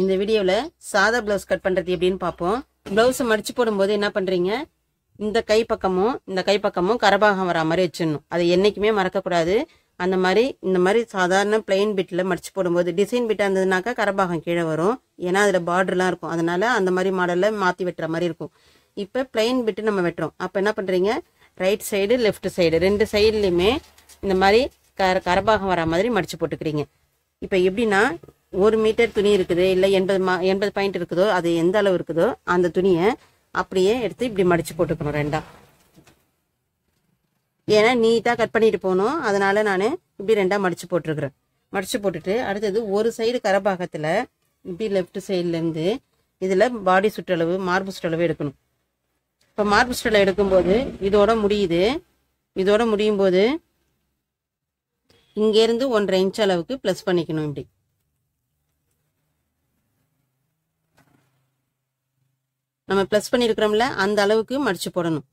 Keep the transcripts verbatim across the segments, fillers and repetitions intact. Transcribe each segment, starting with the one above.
இந்த வீடியோல சாதா ப்ளவுஸ் கட் பண்றது எப்படின்னு பார்ப்போம். ப்ளவுஸ் மடிச்சு போடும்போது என்ன பண்றீங்க, இந்த கை பக்கமும் இந்த கை பக்கமும் கரபாகம் வரா மாதிரி வச்சிடணும். அதை என்னைக்குமே மறக்கக்கூடாது. அந்த மாதிரி இந்த மாதிரி சாதாரண பிளைன் பிட்ல மடிச்சு போடும்போது டிசைன் பிட்டா இருந்ததுனாக்கா கரபாகம் கீழே வரும், ஏன்னா அதுல பார்டர்லாம் இருக்கும். அதனால அந்த மாதிரி மாடல்ல மாத்தி வெட்டுற மாதிரி இருக்கும். இப்போ பிளைன் பிட்டு நம்ம வெட்டுறோம். அப்போ என்ன பண்றீங்க, ரைட் சைடு லெஃப்ட் சைடு ரெண்டு சைட்லையுமே இந்த மாதிரி கர கரபாகம் வரா மாதிரி மடிச்சு போட்டுக்கிறீங்க. இப்போ எப்படின்னா, ஒரு மீட்டர் துணி இருக்குது இல்லை எண்பது மா எண்பது பாயிண்ட் இருக்குதோ, அது எந்த அளவு இருக்குதோ அந்த துணியை அப்படியே எடுத்து இப்படி மடிச்சு போட்டுக்கணும் ரெண்டா. ஏன்னா நீட்டாக கட் பண்ணிட்டு போகணும், அதனால நான் இப்படி ரெண்டா மடிச்சு போட்டுருக்குறேன். மடிச்சு போட்டுட்டு அடுத்தது ஒரு சைடு கரபாகத்தில் இப்படி லெஃப்ட் சைட்லேருந்து இதில் பாடி சுற்றளவு மார்பு சுற்றளவு எடுக்கணும். இப்போ மார்பு சுற்றளவு எடுக்கும்போது இதோட முடியுது. இதோட முடியும் போது இங்கேருந்து ஒன்றரை இன்ச் அளவுக்கு ப்ளஸ் பண்ணிக்கணும். இப்படி நம்ம ப்ளஸ் பண்ணியிருக்கிறோம்ல, அந்த அளவுக்கு மடிச்சு போடணும்.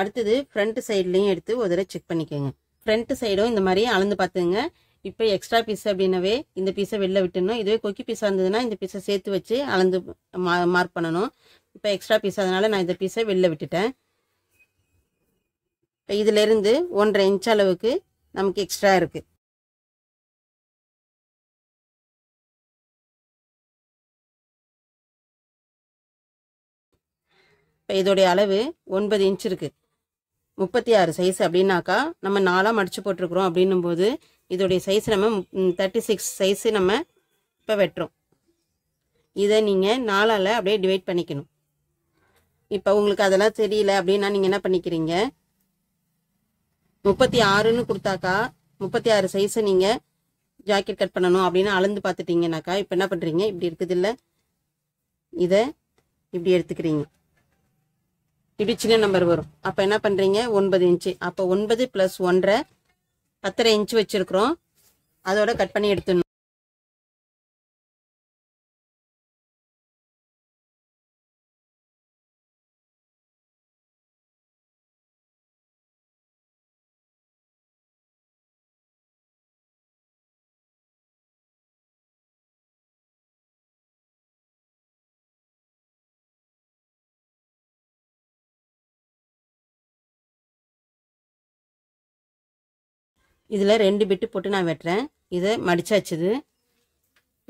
அடுத்தது ஃப்ரண்ட் சைட்லையும் எடுத்து ஒரு தடவை செக் பண்ணிக்கோங்க. ஃப்ரண்ட் சைடும் இந்த மாதிரி அளந்து பார்த்துங்க. இப்போ எக்ஸ்ட்ரா பீஸ் அப்படின்னாவே இந்த பீஸை வெளில விட்டுணும். இதுவே கொக்கி பீஸாக இருந்ததுன்னா இந்த பீஸை சேர்த்து வச்சு அளந்து மார்க் பண்ணணும். இப்போ எக்ஸ்ட்ரா பீஸ் அதனால நான் இந்த பீஸை வெளில விட்டுட்டேன். இப்போ இதுலேருந்து ஒன்றரை இன்ச் அளவுக்கு நமக்கு எக்ஸ்ட்ரா இருக்குது. இப்போ இதோடைய அளவு ஒன்பது இன்ச் இருக்குது. முப்பத்தி ஆறு சைஸ் அப்படின்னாக்கா நம்ம நாலாக மடித்து போட்டிருக்கிறோம். அப்படின்னும் போது இதோடைய சைஸ் நம்ம தேர்ட்டி சிக்ஸ் சைஸு நம்ம இப்போ வெட்டுறோம். இதை நீங்கள் நாலால் அப்படியே டிவைட் பண்ணிக்கணும். இப்போ உங்களுக்கு அதெல்லாம் தெரியல அப்படின்னா நீங்கள் என்ன பண்ணிக்கிறீங்க, முப்பத்தி ஆறுன்னு கொடுத்தாக்கா முப்பத்தி ஆறு சைஸை நீங்கள் ஜாக்கெட் கட் பண்ணணும் அப்படின்னு அளந்து பார்த்துட்டிங்கனாக்கா இப்போ என்ன பண்ணுறீங்க, இப்படி இருக்குது இல்லை, இதை இப்படி எடுத்துக்கிறீங்க. இப்படி சின்ன நம்பர் வரும். அப்போ என்ன பண்ணுறீங்க, ஒன்பது இன்ச்சு. அப்போ ஒன்பது ப்ளஸ் ஒன்றரை பத்தரை இன்ச்சு வச்சுருக்குறோம். அதோட கட் பண்ணி எடுத்துடணும். இதில் ரெண்டு பிட்டு போட்டு நான் வெட்டுறேன். இதை மடிச்சாச்சுது.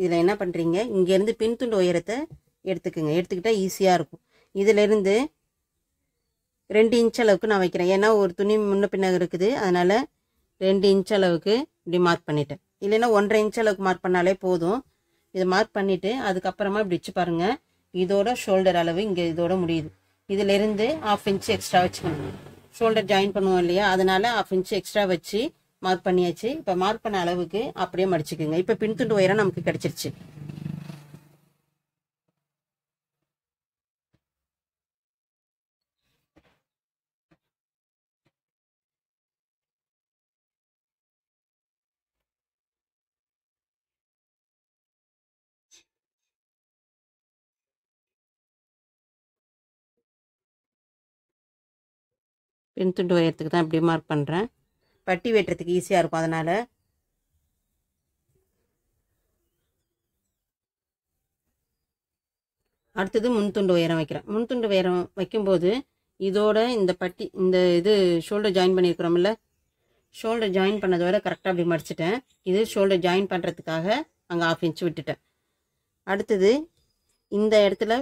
இதில் என்ன பண்ணுறீங்க, இங்கேருந்து பின் துண்டு உயரத்தை எடுத்துக்கோங்க. எடுத்துக்கிட்டால் ஈஸியாக இருக்கும். இதிலேருந்து ரெண்டு இன்ச் அளவுக்கு நான் வைக்கிறேன். ஏன்னா ஒரு துணி முன்ன பின்னாக இருக்குது, அதனால் ரெண்டு இன்ச் அளவுக்கு இப்படி மார்க் பண்ணிட்டேன். இல்லைன்னா ஒன்றரை இன்ச் அளவுக்கு மார்க் பண்ணாலே போதும். இதை மார்க் பண்ணிவிட்டு அதுக்கப்புறமா இப்படி வச்சு பாருங்கள். இதோட ஷோல்டர் அளவு இங்கே இதோட முடியுது. இதிலேருந்து ஹாஃப் இன்ச்சு எக்ஸ்ட்ரா வச்சுக்கணும். ஷோல்டர் ஜாயின் பண்ணுவோம் இல்லையா, அதனால் ஹாஃப் இன்ச்சு எக்ஸ்ட்ரா வச்சு மார்க் பண்ணியாச்சு. இப்போ மார்க் பண்ண அளவுக்கு அப்படியே மடிச்சுக்குங்க. இப்போ பின் துண்டு உயரம் நமக்கு கிடைச்சிருச்சு. பின் துண்டு உயரத்துக்கு தான் இப்படி மார்க் பண்ணுறேன். பட்டி வெட்டுறதுக்கு ஈஸியாக இருக்கும். அதனால் அடுத்தது முன்துண்டு உயரம் வைக்கிறேன். முன்துண்டு உயரம் வைக்கும்போது இதோட இந்த பட்டி இந்த இது ஷோல்டர் ஜாயின் பண்ணியிருக்கிறோம்ல, ஷோல்டர் ஜாயின் பண்ணதோட கரெக்டாக அப்படி மடிச்சிட்டேன். இது ஷோல்டர் ஜாயின் பண்ணுறதுக்காக அங்கே ஹாஃப் இன்ச்சு விட்டுட்டேன். அடுத்தது இந்த இடத்துல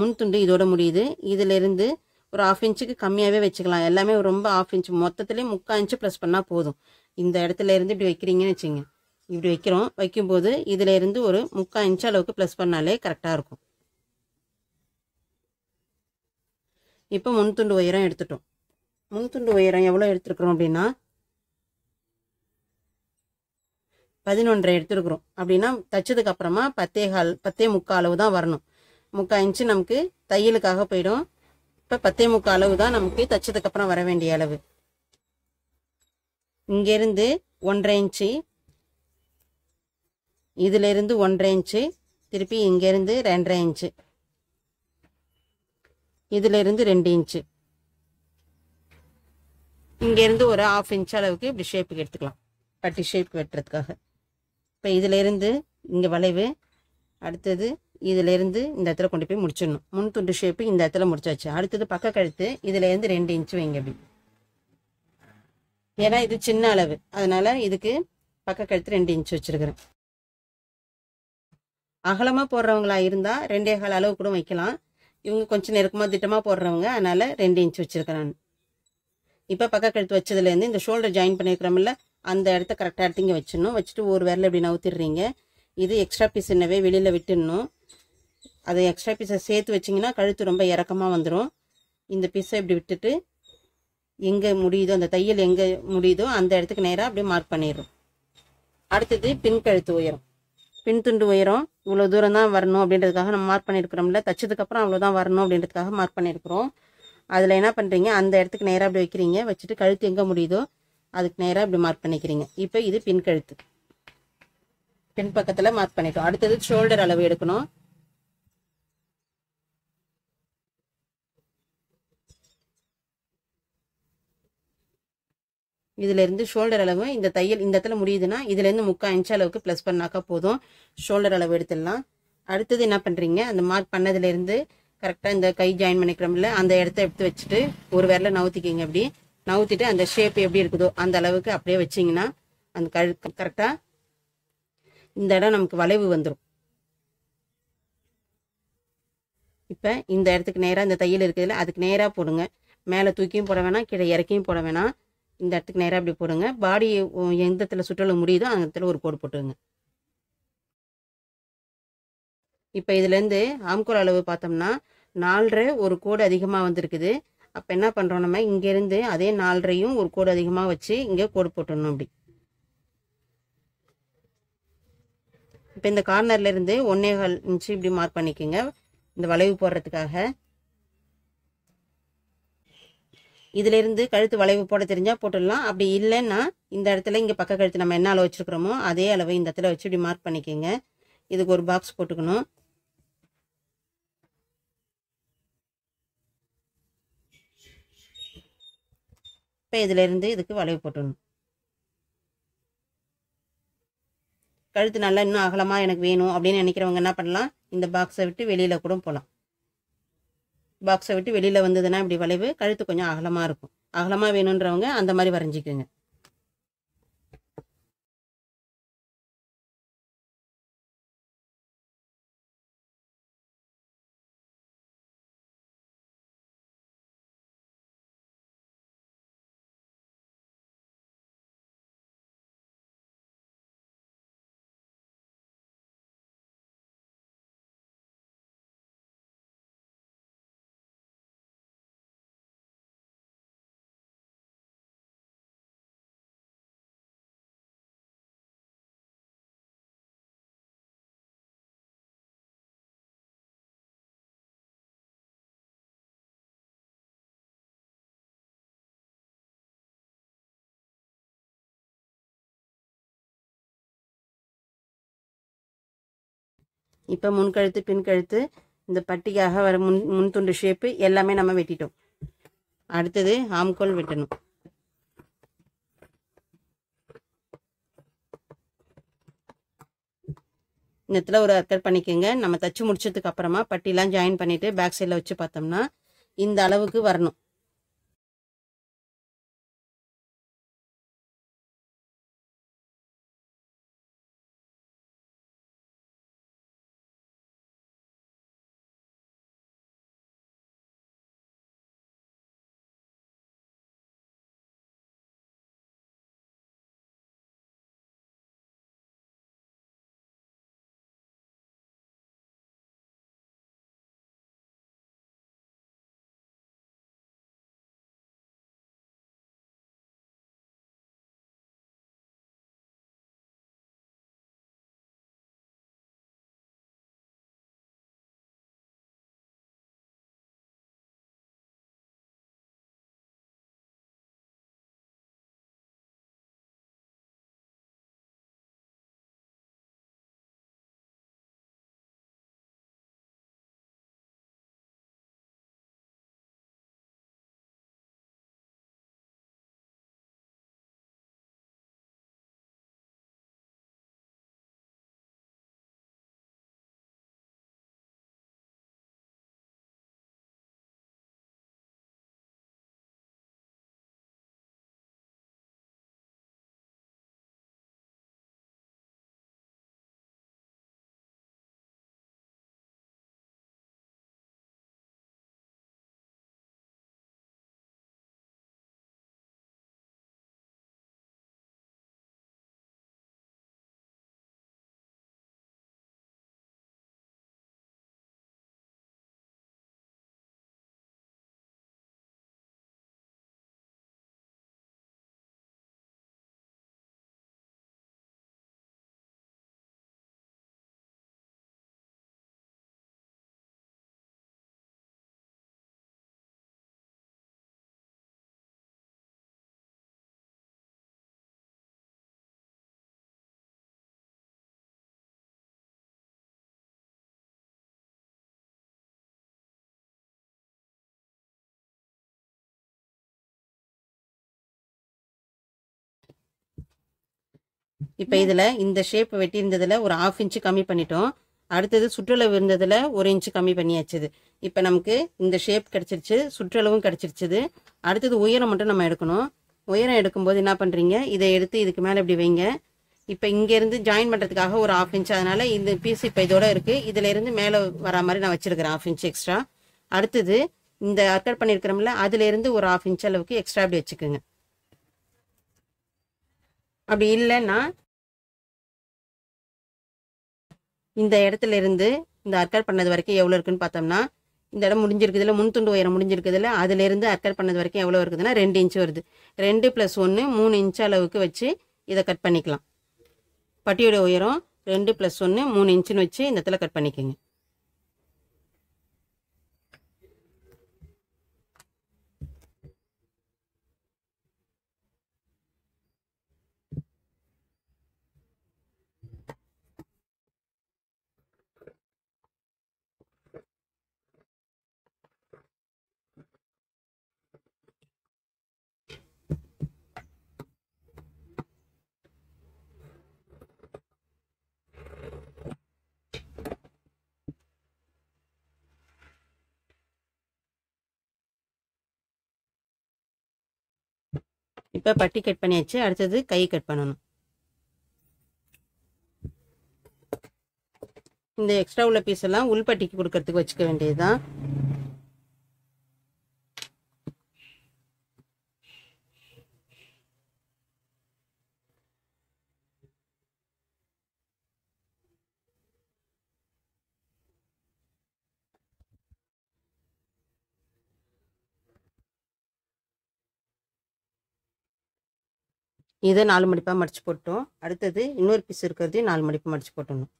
முன்துண்டு இதோட முடியுது. இதிலிருந்து ஒரு ஹாஃப் இன்ச்சுக்கு கம்மியாகவே வச்சுக்கலாம். எல்லாமே ரொம்ப ஹாஃப் இன்ச்சு மொத்தத்துலேயே முக்கால் இன்ச்சு ப்ளஸ் பண்ணால் போதும். இந்த இடத்துல இருந்து இப்படி வைக்கிறீங்கன்னு வச்சுங்க. இப்படி வைக்கிறோம். வைக்கும்போது இதில் இருந்து ஒரு முக்கால் இன்ச்சு அளவுக்கு ப்ளஸ் பண்ணாலே கரெக்டாக இருக்கும். இப்போ முன்துண்டு உயரம் எடுத்துட்டோம். முன்துண்டு உயரம் எவ்வளோ எடுத்துருக்குறோம் அப்படின்னா பதினொன்றரை எடுத்துருக்குறோம். அப்படின்னா தைச்சதுக்கு அப்புறமா பத்தே கால் பத்தே முக்கால் அளவு தான் வரணும். முக்கால் இன்ச்சு நமக்கு தையலுக்காக போயிடும். இப்போ பத்தே முக்கால் அளவு தான் நமக்கு தைச்சதுக்கப்புறம் வர வேண்டிய அளவு. இங்கேருந்து ஒன்றரை இன்ச்சு, இதிலேருந்து ஒன்றரை இன்ச்சு, திருப்பி இங்கேருந்து ரெண்டரை இன்ச்சு, இதிலேருந்து ரெண்டு இன்ச்சு, இங்கேருந்து ஒரு ஆஃப் இன்ச் அளவுக்கு இப்படி ஷேப்புக்கு எடுத்துக்கலாம், பட்டி ஷேப் வெட்டுறதுக்காக. இப்போ இதிலேருந்து இங்கே வளைவு, அடுத்தது இதிலேருந்து இந்த இடத்துல கொண்டு போய் முடிச்சிடணும். முன் துண்டு ஷேப்பு இந்த இடத்துல முடிச்சாச்சு. அடுத்தது பக்க கழுத்து, இதுலேருந்து ரெண்டு இன்ச்சு வைங்க அப்படி. ஏன்னா இது சின்ன அளவு, அதனால் இதுக்கு பக்க கழுத்து ரெண்டு இன்ச்சு வச்சுருக்கிறேன். அகலமாக போடுறவங்களா இருந்தால் ரெண்டே கால் அளவு கூட வைக்கலாம். இவங்க கொஞ்சம் நெருக்கமாக திட்டமாக போடுறவங்க, அதனால் ரெண்டு இன்ச்சு வச்சுருக்கிறேன். இப்போ பக்க கழுத்து வச்சதுலேருந்து இந்த ஷோல்டர் ஜாயின் பண்ணியிருக்கிறோம்ல, அந்த இடத்த கரெக்டாக எடுத்து இங்கே வச்சிடணும். வச்சுட்டு ஒரு விரலில் இப்படி நவுத்திடுறீங்க. இது எக்ஸ்ட்ரா பீஸ் என்னவே வெளியில் விட்டுடணும். அதை எக்ஸ்ட்ரா பீஸை சேர்த்து வச்சிங்கன்னா கழுத்து ரொம்ப இறக்கமாக வந்துடும். இந்த பீஸை இப்படி விட்டுட்டு எங்கே முடியுதோ, அந்த தையல் எங்கே முடியுதோ அந்த இடத்துக்கு நேராக அப்படியே மார்க் பண்ணிடுறோம். அடுத்தது பின் கழுத்து உயரம், பின் துண்டு உயரம் இவ்வளோ தூரம் தான் வரணும் அப்படின்றதுக்காக நம்ம மார்க் பண்ணியிருக்கிறோம்ல, தைச்சதுக்கப்புறம் அவ்வளோதான் வரணும் அப்படின்றதுக்காக மார்க் பண்ணியிருக்கிறோம். அதில் என்ன பண்ணுறீங்க, அந்த இடத்துக்கு நேராக அப்படி வைக்கிறீங்க. வச்சுட்டு கழுத்து எங்கே முடியுதோ அதுக்கு நேராக இப்படி மார்க் பண்ணிக்கிறீங்க. இப்போ இது பின் கழுத்து, பின் பக்கத்தில் மார்க் பண்ணிட்டோம். அடுத்தது ஷோல்டர் அளவு எடுக்கணும். இதுலேருந்து ஷோல்டர் அளவு, இந்த தையல் இந்த இடத்துல முடியுதுன்னா இதுலேருந்து முக்கால் இன்ச்சு அளவுக்கு ப்ளஸ் பண்ணாக்கா போதும், ஷோல்டர் அளவு எடுத்துடலாம். அடுத்தது என்ன பண்ணுறீங்க, அந்த மார்க் பண்ணதுலேருந்து கரெக்டாக இந்த கை ஜாயின் பண்ணிக்கிறோம்ல, அந்த இடத்த எடுத்து வச்சுட்டு ஒரு விரல நவுத்திக்கிங்க. அப்படி நவுத்திட்டு அந்த ஷேப் எப்படி இருக்குதோ அந்த அளவுக்கு அப்படியே வச்சிங்கன்னா அந்த கழு கரெக்டாக இந்த இடம் நமக்கு வளைவு வந்துடும். இப்போ இந்த இடத்துக்கு நேராக இந்த தையல் இருக்குதுல்ல, அதுக்கு நேராக போடுங்க. மேலே தூக்கியும் போட வேணாம், கீழே இறக்கியும் போட வேணாம். இந்த இடத்துக்கு நேராக அப்படி போடுங்க. பாடி எந்த இடத்துல சுற்றலும் முடியுதோ அந்த இடத்துல ஒரு கோடு போட்டுருங்க. இப்போ இதுலேருந்து ஆம்கோல் அளவு பார்த்தோம்னா நாலரை ஒரு கோடு அதிகமாக வந்திருக்குது. அப்போ என்ன பண்ணுறோம், நம்ம இங்கேருந்து அதே நாலரையும் ஒரு கோடு அதிகமாக வச்சு இங்கே கோடு போட்டுடணும். அப்படி இப்போ இந்த கார்னர்லேருந்து ஒன்னே கால் இன்ச்சு இப்படி மார்க் பண்ணிக்கோங்க, இந்த வளைவு போடுறதுக்காக. இதிலேருந்து கழுத்து வளைவு போட தெரிஞ்சால் போட்டுடலாம். அப்படி இல்லைன்னா இந்த இடத்துல இங்கே பக்க கழுத்து நம்ம என்ன அளவு வச்சுருக்கிறோமோ அதே அளவு இந்த இடத்துல வச்சு இப்படி மார்க் பண்ணிக்கோங்க. இதுக்கு ஒரு பாக்ஸ் போட்டுக்கணும். இப்போ இதிலேருந்து இதுக்கு வளைவு போட்டுடணும். கழுத்து நல்லா இன்னும் அகலமாக எனக்கு வேணும் அப்படின்னு நினைக்கிறவங்க என்ன பண்ணலாம், இந்த பாக்ஸை விட்டு வெளியில் கூட போகலாம். பாக்ஸை விட்டு வெளியில் வந்ததுன்னா இப்படி வளைவு, கழுத்து கொஞ்சம் அகலமாக இருக்கும். அகலமாக வேணுன்றவங்க அந்த மாதிரி வரைஞ்சிக்கோங்க. இப்போ முன்கழுத்து, பின் கழுத்து, இந்த பட்டிக்காக வர முன் முன் துண்டு ஷேப்பு எல்லாமே நம்ம வெட்டிட்டோம். அடுத்தது ஆம்கோல் வெட்டணும். இந்த இடத்துல ஒரு அர்க்கட் பண்ணிக்கோங்க. நம்ம தச்சு முடிச்சதுக்கு அப்புறமா பட்டிலாம் ஜாயின் பண்ணிட்டு பேக் சைடில் வச்சு பார்த்தோம்னா இந்த அளவுக்கு வரணும். இப்போ இதில் இந்த ஷேப் வெட்டியிருந்ததில் ஒரு ஹாஃப் இன்ச்சு கம்மி பண்ணிட்டோம். அடுத்தது சுற்றளவு இருந்ததில் ஒரு இன்ச்சு கம்மி பண்ணியாச்சுது. இப்போ நமக்கு இந்த ஷேப் கிடச்சிருச்சு, சுற்றளவும் கிடச்சிருச்சுது. அடுத்தது உயரம் மட்டும் நம்ம எடுக்கணும். உயரம் எடுக்கும்போது என்ன பண்ணுறீங்க, இதை எடுத்து இதுக்கு மேலே இப்படி வைங்க. இப்போ இங்கேருந்து ஜாயின் பண்ணுறதுக்காக ஒரு ஹாஃப் இன்ச், அதனால் இந்த பீஸ் இப்போ இதோட இருக்குது. இதிலேருந்து மேலே வரா மாதிரி நான் வச்சுருக்கிறேன் ஹாஃப் இன்ச் எக்ஸ்ட்ரா. அடுத்தது இந்த அர்க்கட் பண்ணியிருக்கிறோம்ல, அதுலேருந்து ஒரு ஹாஃப் இன்ச் அளவுக்கு எக்ஸ்ட்ரா அப்படி வச்சுக்கோங்க. அப்படி இல்லைன்னா இந்த இடத்துல இருந்து இந்த அர்க்கட் பண்ணது வரைக்கும் எவ்வளோ இருக்குன்னு பார்த்தோம்னா, இந்த இடம் முடிஞ்சிருக்குதுல, முன்துண்டு உயரம் முடிஞ்சிருக்குதுல, அதுலேருந்து அர்க்கட் பண்ணது வரைக்கும் எவ்வளோ இருக்குதுன்னா ரெண்டு இன்ச்சு வருது. ரெண்டு ப்ளஸ் ஒன்று மூணு இன்ச்சு அளவுக்கு வச்சு இதை கட் பண்ணிக்கலாம். பட்டியோட உயரம் ரெண்டு ப்ளஸ் ஒன்று மூணு இன்ச்சுன்னு வச்சு இந்த இடத்துல கட் பண்ணிக்கோங்க. இப்போ பட்டி கட் பண்ணியாச்சு. அடுத்தது கை கட் பண்ணணும். இந்த எக்ஸ்ட்ரா உள்ள பீஸ் எல்லாம் உள்பட்டிக்கு கொடுக்கறதுக்கு வச்சுக்க வேண்டியதுதான். இதை நாலு மடிப்பாக மடித்து போட்டோம். அடுத்தது இன்னொரு பீஸ் இருக்கிறதையும் நாலு மடிப்பாக மடித்து போட்டணும்.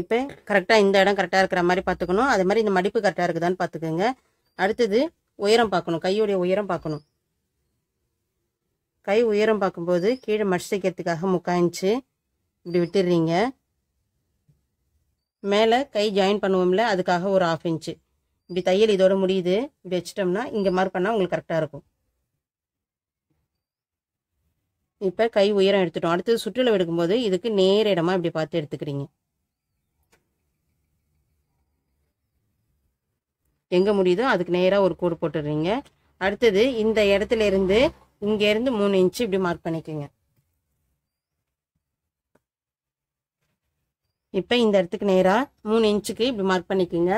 இப்போ கரெக்டாக இந்த இடம் கரெக்டாக இருக்கிற மாதிரி பார்த்துக்கணும். அது மாதிரி இந்த மடிப்பு கரெக்டாக இருக்குதான்னு பார்த்துக்கோங்க. அடுத்தது உயரம் பார்க்கணும், கையுடைய உயரம் பார்க்கணும். கை உயரம் பார்க்கும்போது கீழே மடிச்சு தைக்கிறதுக்காக முக்கால் இன்ச்சு இப்படி விட்டுடுறீங்க. மேலே கை ஜாயின் பண்ணுவோம்ல, அதுக்காக ஒரு ஹாஃப் இன்ச்சு இப்படி தையல் இதோட முடியுது. இப்படி வச்சிட்டோம்னா இங்கே மாதிரி பண்ணால் உங்களுக்கு கரெக்டாக இருக்கும். இப்போ கை உயரம் எடுத்துட்டோம். அடுத்தது சுற்றுலா எடுக்கும்போது இதுக்கு நேர இடமா இப்படி பார்த்து எடுத்துக்கிறீங்க. எங்கே முடியுதோ அதுக்கு நேராக ஒரு கோடு போட்டுடுறீங்க. அடுத்தது இந்த இடத்துல இருந்து இங்கேருந்து மூணு இன்ச்சு இப்படி மார்க் பண்ணிக்கோங்க. இப்போ இந்த இடத்துக்கு நேராக மூணு இன்ச்சுக்கு இப்படி மார்க் பண்ணிக்கோங்க.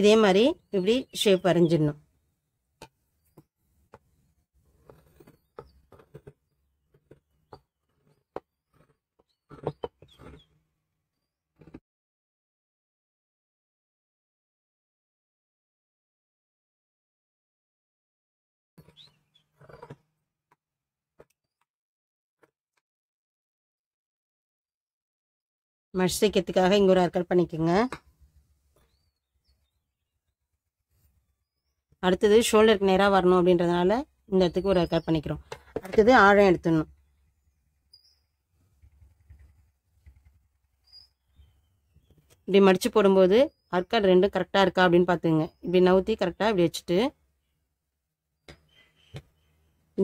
இதே மாதிரி இப்படி ஷேப் வரைஞ்சிடணும். மடிச்சு தைக்கிறதுக்காக இங்கே ஒரு அர்க்கட் பண்ணிக்கோங்க. அடுத்தது ஷோல்டருக்கு நேராக வரணும் அப்படின்றதுனால இந்த இடத்துக்கு ஒரு அர்க்கட் பண்ணிக்கிறோம். அடுத்தது ஆழம் எடுத்துடணும். இப்படி மடித்து போடும்போது அர்க்கட் ரெண்டும் கரெக்டாக இருக்கா அப்படின்னு பார்த்துங்க. இப்படி நவுத்தி கரெக்டாக இப்படி வச்சுட்டு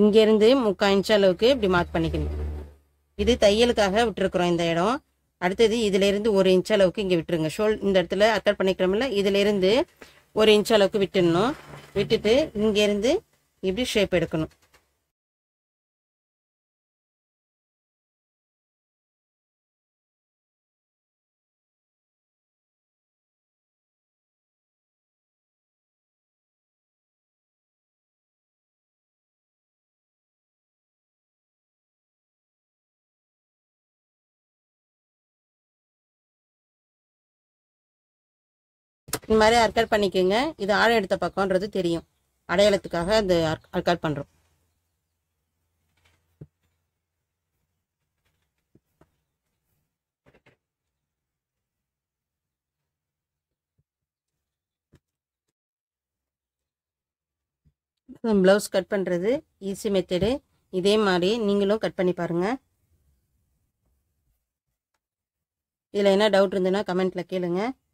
இங்கேருந்து முக்கால் இன்ச்சு அளவுக்கு இப்படி மார்க் பண்ணிக்கணும். இது தையலுக்காக விட்டுருக்குறோம் இந்த இடம். அடுத்தது இதிலேருந்து ஒரு இன்ச் அளவுக்கு இங்கே விட்டுருங்க. ஷோல் இந்த இடத்துல அர்க்கட் பண்ணிக்கிறோம்ல, இதிலேருந்து ஒரு இன்ச் அளவுக்கு விட்டுடணும். விட்டுட்டு இங்கேருந்து இப்படி ஷேப் எடுக்கணும். இந்த மாதிரி அர்க்கட் பண்ணிக்கோங்க. இது ஆழம் எடுத்த பக்கம்ன்றது தெரியும், அடையாளத்துக்காக அந்த அர்க்கட் பண்ணுறோம். ப்ளவுஸ் கட் பண்ணுறது ஈஸி மெத்தடு. இதே மாதிரி நீங்களும் கட் பண்ணி பாருங்கள். இதில் என்ன டவுட் இருந்ததுன்னா கமெண்ட்டில் கேளுங்கள்.